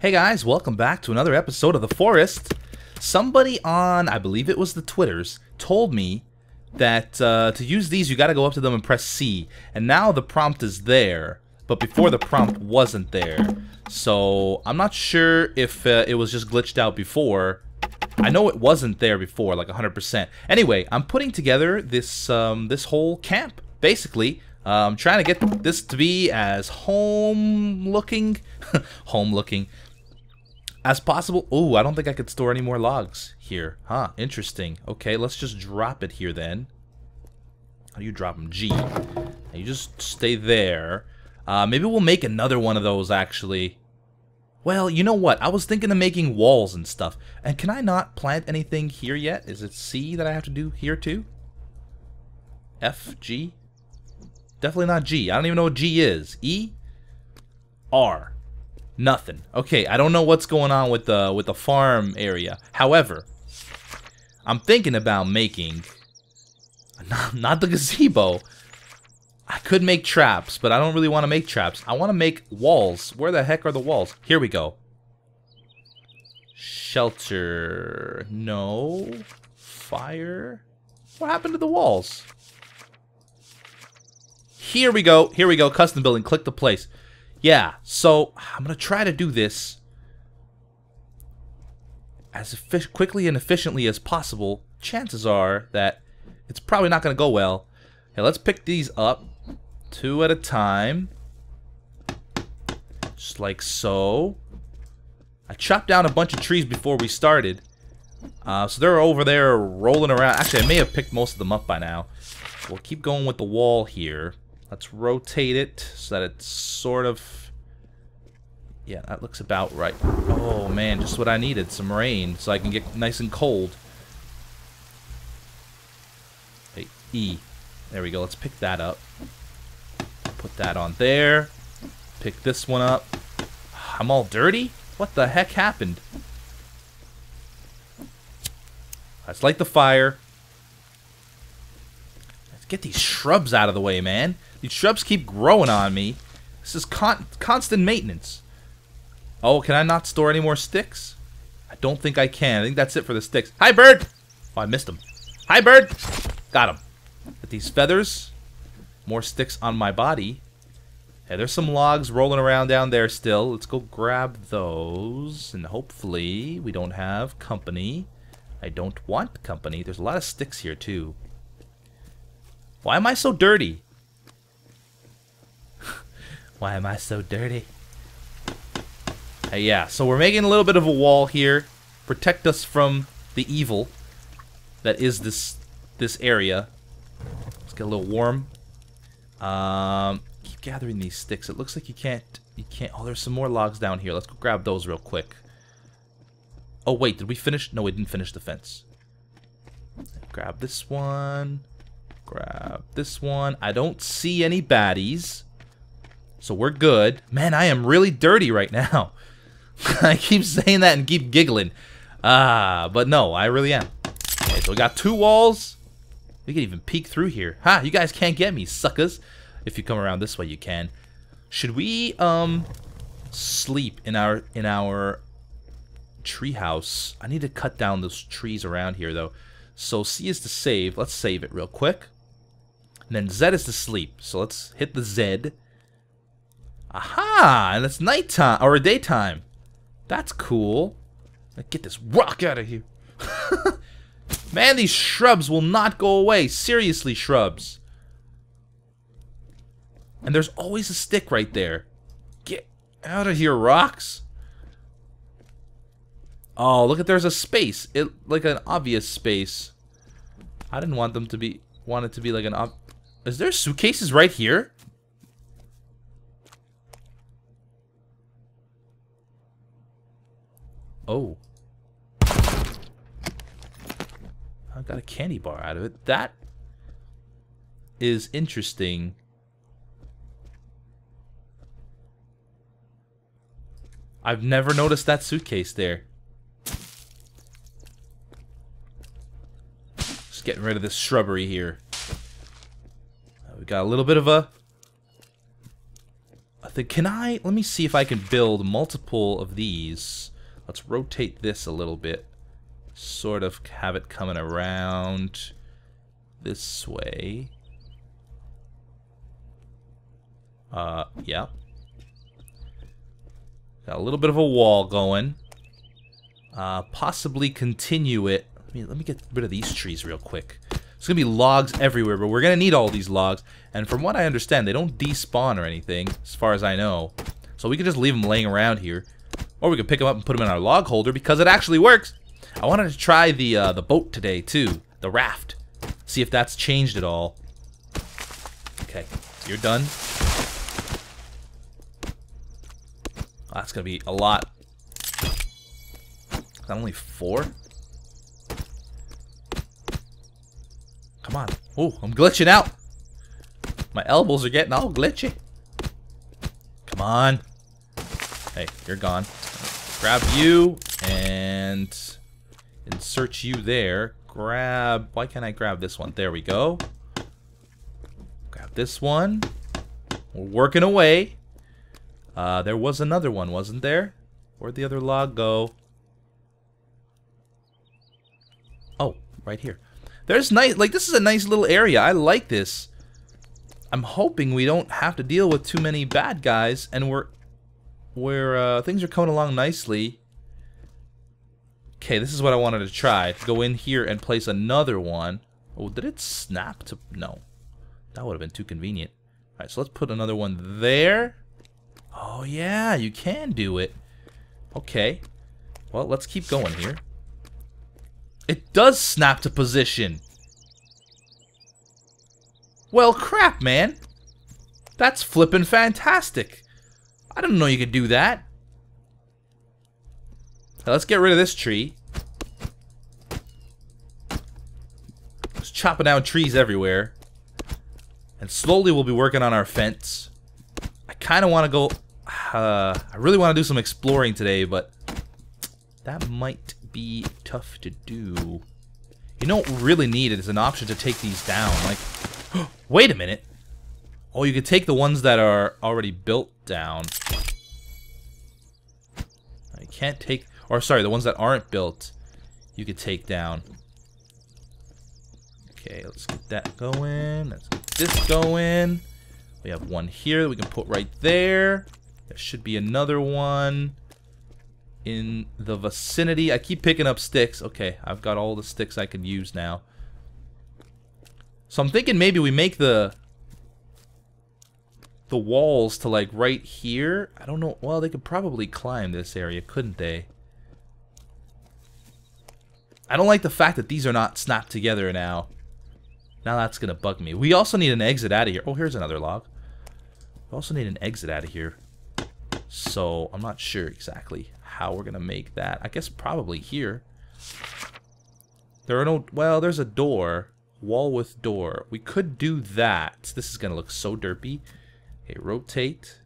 Hey guys, welcome back to another episode of The Forest. Somebody on, I believe it was the Twitters, told me that to use these you gotta go up to them and press C. And now the prompt is there, but before the prompt wasn't there. So I'm not sure if it was just glitched out before. I know it wasn't there before, like 100%. Anyway, I'm putting together this, this whole camp, basically. I'm trying to get this to be as home-looking, as possible. Oh, I don't think I could store any more logs here. Huh, interesting. Okay, let's just drop it here then. How do you drop them? G. And you just stay there. Maybe we'll make another one of those, actually. Well, you know what? I was thinking of making walls and stuff. And can I not plant anything here yet? Is it C that I have to do here too? F, G? Definitely not G. I don't even know what G is. E? R. Nothing. Okay, I don't know what's going on with the farm area. However, I'm thinking about making not the gazebo. I could make traps, but I don't really want to make traps. I want to make walls. Where the heck are the walls? Here we go. Shelter. No. Fire. What happened to the walls? Here we go. Here we go. Custom building. Click the place. Yeah, so I'm going to try to do this as quickly and efficiently as possible. Chances are that it's probably not going to go well. Hey, let's pick these up two at a time. Just like so. I chopped down a bunch of trees before we started. So they're over there rolling around. Actually, I may have picked most of them up by now. We'll keep going with the wall here. Let's rotate it so that it's sort of... Yeah, that looks about right. Oh, man, just what I needed. Some rain so I can get nice and cold. Hey, E. There we go. Let's pick that up. Put that on there. Pick this one up. I'm all dirty? What the heck happened? Let's light the fire. Let's get these shrubs out of the way, man. These shrubs keep growing on me. This is constant maintenance. Oh, can I not store any more sticks? I don't think I can. I think that's it for the sticks. Hi, bird! Oh, I missed him. Hi, bird! Got him. Get these feathers. More sticks on my body. Hey, there's some logs rolling around down there still. Let's go grab those. And hopefully we don't have company. I don't want company. There's a lot of sticks here, too. Why am I so dirty? Why am I so dirty? Hey, yeah, so we're making a little bit of a wall here. Protect us from the evil that is this area. Let's get a little warm. Keep gathering these sticks. It looks like you can't... Oh, there's some more logs down here. Let's go grab those real quick. Oh, wait, did we finish? No, we didn't finish the fence. Grab this one. Grab this one. I don't see any baddies. So we're good. Man, I am really dirty right now. I keep saying that and keep giggling. But no, I really am. Okay, so we got two walls. We can even peek through here. Ha, you guys can't get me, suckers. If you come around this way, you can. Should we sleep in our treehouse? I need to cut down those trees around here, though. So C is to save. Let's save it real quick. And then Z is to sleep. So let's hit the Z. Aha! And it's nighttime or daytime. That's cool. Get this rock out of here. Man, these shrubs will not go away. Seriously, shrubs. And there's always a stick right there. Get out of here, rocks. Oh, look at there's a space. It like an obvious space. I didn't want them to be. Want it to be like an ob. Is there suitcases right here? Oh. I got a candy bar out of it. That is interesting. I've never noticed that suitcase there. Just getting rid of this shrubbery here. We got a little bit of a Can I... Let me see if I can build multiple of these. Let's rotate this a little bit. Sort of have it coming around this way. Yeah. Got a little bit of a wall going. Possibly continue it. Let me get rid of these trees real quick. It's going to be logs everywhere, but we're going to need all these logs. And from what I understand, they don't despawn or anything, as far as I know. So we can just leave them laying around here. Or we can pick them up and put them in our log holder, because it actually works. I wanted to try the boat today, too. The raft. See if that's changed at all. Okay, you're done. That's going to be a lot. Is that only 4? Come on. Oh, I'm glitching out. My elbows are getting all glitchy. Come on. Hey, you're gone. Grab you and insert you there. Grab. Why can't I grab this one? There we go. Grab this one. We're working away. There was another one, wasn't there? Where'd the other log go? Oh, right here. There's nice, like, this is a nice little area. I like this. I'm hoping we don't have to deal with too many bad guys, and we're things are coming along nicely. Okay, this is what I wanted to try. Go in here and place another one. Oh, did it snap to? No, that would have been too convenient. All right, so let's put another one there. Oh yeah, you can do it. Okay, well let's keep going here. It does snap to position. Well, crap, man. That's flippin' fantastic. I didn't know you could do that. Now, let's get rid of this tree. Just chopping down trees everywhere. And slowly we'll be working on our fence. I kind of want to go... I really want to do some exploring today, but... that might... be tough to do. You don't really need it as an option to take these down. Like, oh, wait a minute. Oh, you could take the ones that are already built down. I can't take, or sorry, the ones that aren't built, you could take down. Okay, let's get that going. Let's get this going. We have one here that we can put right there. There should be another one in the vicinity. I keep picking up sticks. Okay, I've got all the sticks I can use now. So I'm thinking maybe we make the walls to like right here. I don't know. Well, they could probably climb this area, couldn't they? I don't like the fact that these are not snapped together now. Now that's gonna bug me. We also need an exit out of here. Oh, here's another log. We also need an exit out of here. So I'm not sure exactly how we're gonna make that. I guess probably here. There are no, well, there's a door. Wall with door. We could do that. This is gonna look so derpy. Okay, rotate.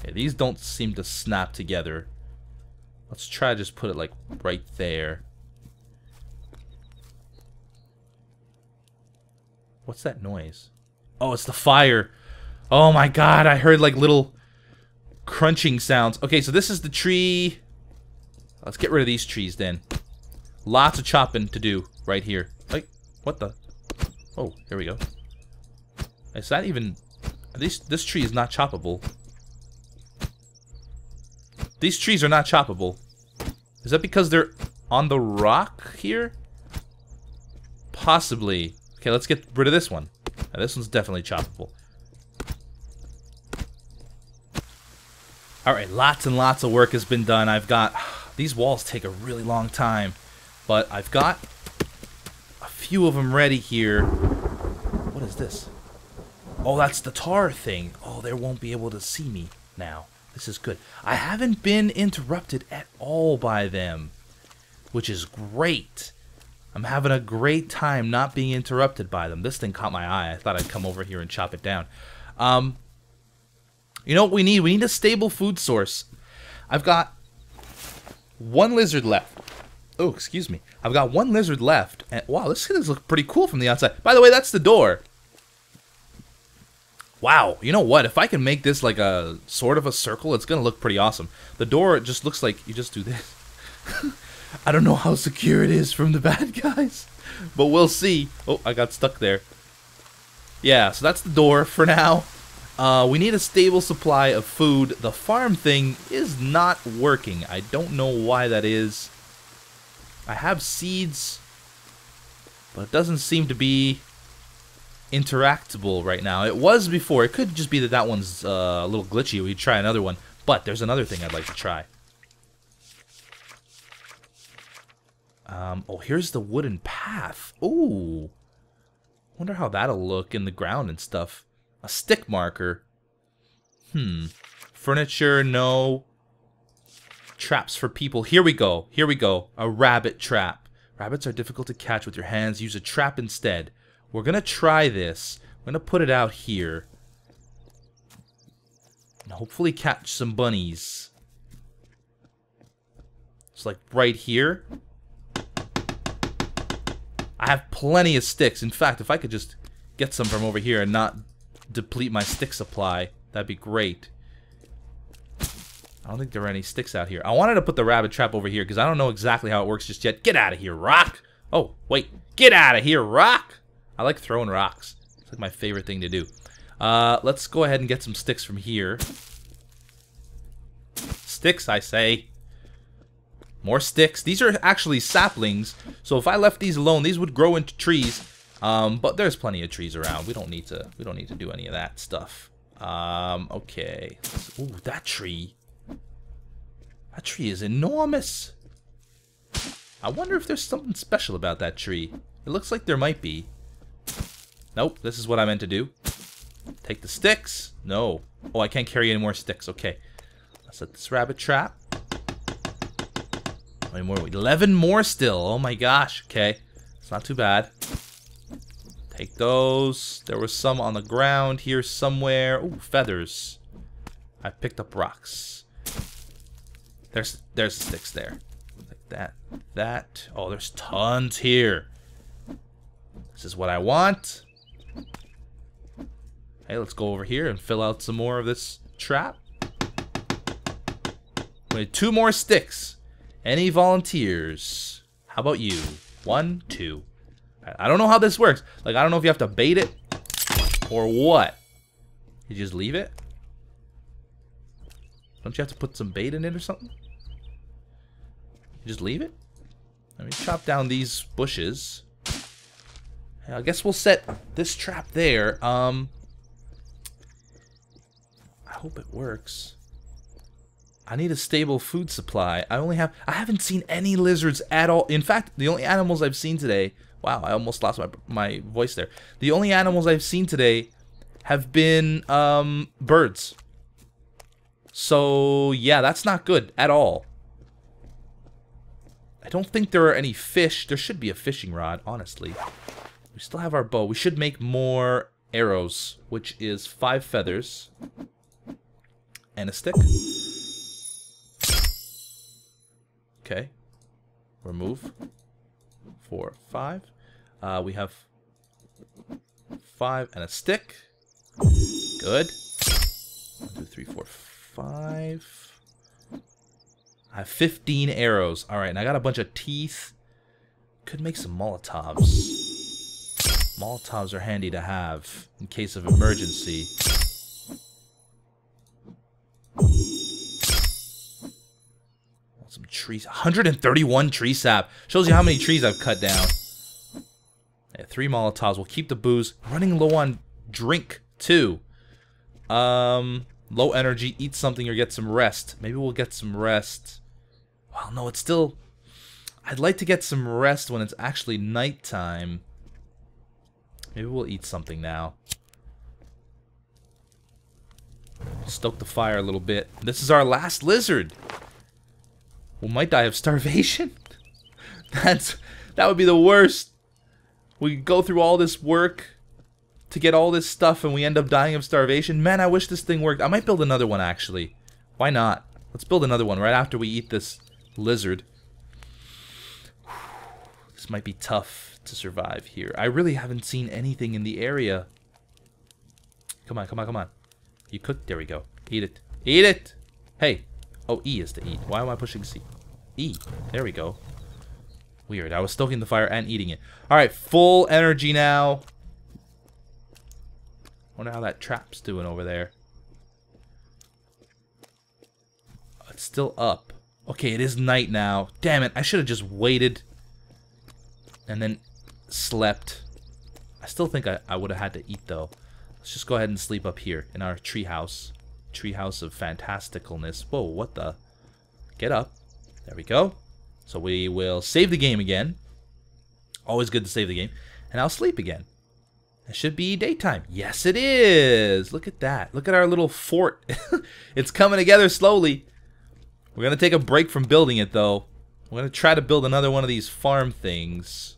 Okay, these don't seem to snap together. Let's try to just put it like right there. What's that noise? Oh, it's the fire. Oh my god, I heard like little crunching sounds. Okay, so this is the tree. Let's get rid of these trees then. Lots of chopping to do right here. Like, what the? Oh, here we go. Is that even... This tree is not choppable. These trees are not choppable. Is that because they're on the rock here? Possibly. Okay, let's get rid of this one. Now, this one's definitely choppable. Alright, lots and lots of work has been done. I've got... these walls take a really long time. But I've got a few of them ready here. What is this? Oh, that's the tar thing. Oh, they won't be able to see me now. This is good. I haven't been interrupted at all by them, which is great. I'm having a great time not being interrupted by them. This thing caught my eye. I thought I'd come over here and chop it down. You know what we need? We need a stable food source. I've got one lizard left. Oh, excuse me. I've got one lizard left. And wow, this looks pretty cool from the outside. By the way, that's the door. Wow, you know what? If I can make this like a sort of a circle, it's going to look pretty awesome. The door just looks like you just do this. I don't know how secure it is from the bad guys, but we'll see. Oh, I got stuck there. Yeah, so that's the door for now. We need a stable supply of food. The farm thing is not working. I don't know why that is. I have seeds, but it doesn't seem to be interactable right now. It was before. It could just be that that one's a little glitchy. We try another one, but there's another thing I'd like to try. Oh, here's the wooden path. Ooh. Wonder how that'll look in the ground and stuff. A stick marker. Furniture, no. Traps for people. Here we go. Here we go. A rabbit trap. Rabbits are difficult to catch with your hands. Use a trap instead. We're going to try this. We're going to put it out here. And hopefully catch some bunnies. It's like right here. I have plenty of sticks. In fact, if I could just get some from over here and not deplete my stick supply, that'd be great. I don't think there are any sticks out here. I wanted to put the rabbit trap over here because I don't know exactly how it works just yet. Get out of here, rock! Oh, wait. Get out of here, rock! I like throwing rocks. It's like my favorite thing to do. Let's go ahead and get some sticks from here. Sticks, I say. More sticks. These are actually saplings, so if I left these alone, these would grow into trees. But there's plenty of trees around. We don't need to do any of that stuff. Okay. Ooh, that tree. That tree is enormous. I wonder if there's something special about that tree. It looks like there might be. Nope, this is what I meant to do. Take the sticks. No. Oh, I can't carry any more sticks. Okay. Let's set this rabbit trap. How many more? 11 more still. Oh my gosh. Okay. It's not too bad. Take those. There was some on the ground here somewhere. Ooh, feathers. I picked up rocks. There's the sticks there. Like that. That. Oh, there's tons here. This is what I want. Hey, let's go over here and fill out some more of this trap. We need 2 more sticks. Any volunteers? How about you? 1, 2. I don't know how this works. Like, I don't know if you have to bait it or what. You just leave it? Don't you have to put some bait in it or something? You just leave it? Let me chop down these bushes. I guess we'll set this trap there. I hope it works. I need a stable food supply. I haven't seen any lizards at all. In fact, the only animals I've seen today, wow, I almost lost my voice there. The only animals I've seen today have been birds. So yeah, that's not good at all. I don't think there are any fish. There should be a fishing rod, honestly. We still have our bow. We should make more arrows, which is 5 feathers and a stick. Okay, remove 4, 5. We have 5 and a stick. Good. 1, 2, 3, 4, 5. I have 15 arrows. All right, and I got a bunch of teeth. Could make some Molotovs. Molotovs are handy to have in case of emergency. Some trees. 131 tree sap. Shows you how many trees I've cut down. Yeah, 3 Molotovs. We'll keep the booze. Running low on drink, too. Low energy. Eat something or get some rest. Maybe we'll get some rest. Well, no, it's still... I'd like to get some rest when it's actually nighttime. Maybe we'll eat something now. Stoke the fire a little bit. This is our last lizard. We might die of starvation. That would be the worst. We go through all this work to get all this stuff and we end up dying of starvation. Man, I wish this thing worked. I might build another one, actually. Why not? Let's build another one right after we eat this lizard. This might be tough to survive here. I really haven't seen anything in the area. Come on, come on, come on. You cook. There we go. Eat it. Eat it! Hey. Oh, E is to eat. Why am I pushing C? E. There we go. Weird. I was stoking the fire and eating it. Alright, full energy now. Wonder how that trap's doing over there. It's still up. Okay, it is night now. Damn it, I should have just waited and then slept. I still think I would have had to eat, though. Let's just go ahead and sleep up here in our treehouse. Treehouse of fantasticalness. Whoa, what the? Get up. There we go. So we will save the game again. Always good to save the game. And I'll sleep again. It should be daytime. Yes, it is. Look at that. Look at our little fort. It's coming together slowly. We're going to take a break from building it, though. We're going to try to build another one of these farm things.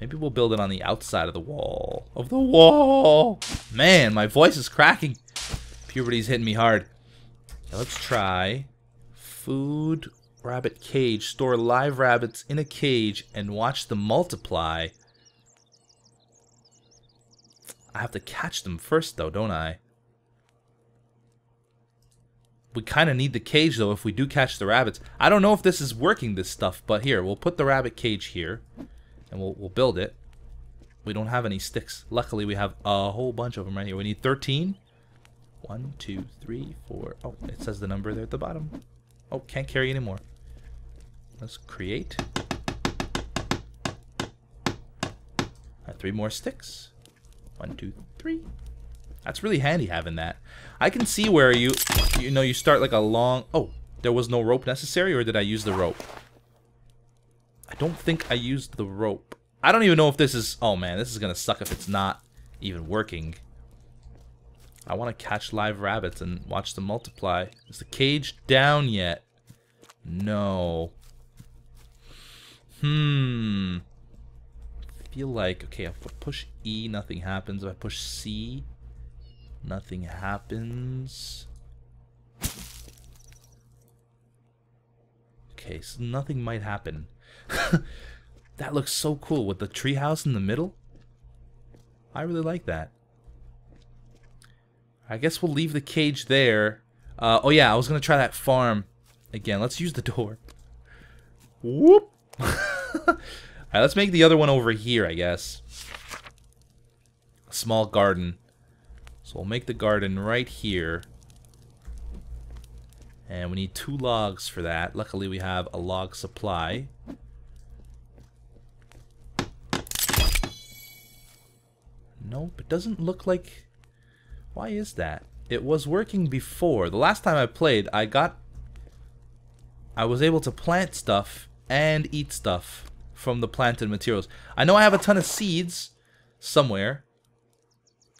Maybe we'll build it on the outside of the wall. Of the wall! Man, my voice is cracking. Puberty's hitting me hard. Now let's try food rabbit cage. Store live rabbits in a cage and watch them multiply. I have to catch them first, though, don't I? We kind of need the cage, though, if we do catch the rabbits. I don't know if this is working, this stuff, but here, we'll put the rabbit cage here. And we'll build it. We don't have any sticks. Luckily, we have a whole bunch of them right here. We need 13. 1, 2, 3, 4. Oh, it says the number there at the bottom. Oh, can't carry anymore. Let's create. Three more sticks. 1, 2, 3. That's really handy having that. I can see where you start like a long... Oh, there was no rope necessary, or did I use the rope? I don't think I used the rope. I don't even know if this is... Oh, man, this is going to suck if it's not even working. I want to catch live rabbits and watch them multiply. Is the cage down yet? No. I feel like... Okay, if I push E, nothing happens. If I push C, nothing happens. Okay, so nothing might happen. That looks so cool with the treehouse in the middle. I really like that. I guess we'll leave the cage there. Oh yeah, I was gonna try that farm again. Let's use the door. Whoop! Alright, let's make the other one over here, I guess. A small garden. So we'll make the garden right here. And we need 2 logs for that. Luckily, we have a log supply. Nope, it doesn't look like... Why is that? It was working before. The last time I played, I was able to plant stuff and eat stuff from the planted materials. I know I have a ton of seeds somewhere.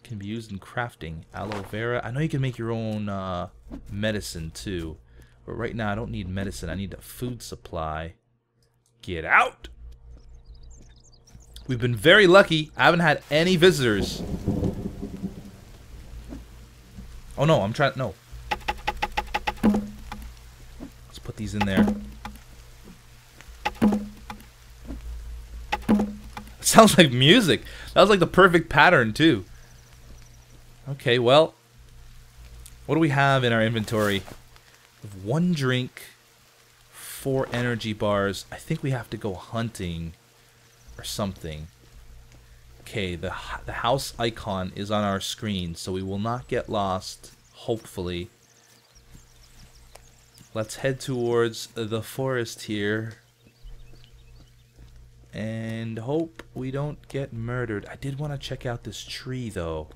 Can be used in crafting. Aloe vera. I know you can make your own medicine too. But right now I don't need medicine. I need a food supply. Get out! We've been very lucky. I haven't had any visitors. Oh no, I'm trying... No. Let's put these in there. It sounds like music. That was like the perfect pattern too. Okay, well... What do we have in our inventory? We have 1 drink, 4 energy bars. I think we have to go hunting or something. Okay, the house icon is on our screen, so we will not get lost, hopefully. Let's head towards the forest here. And hope we don't get murdered. I did want to check out this tree, though.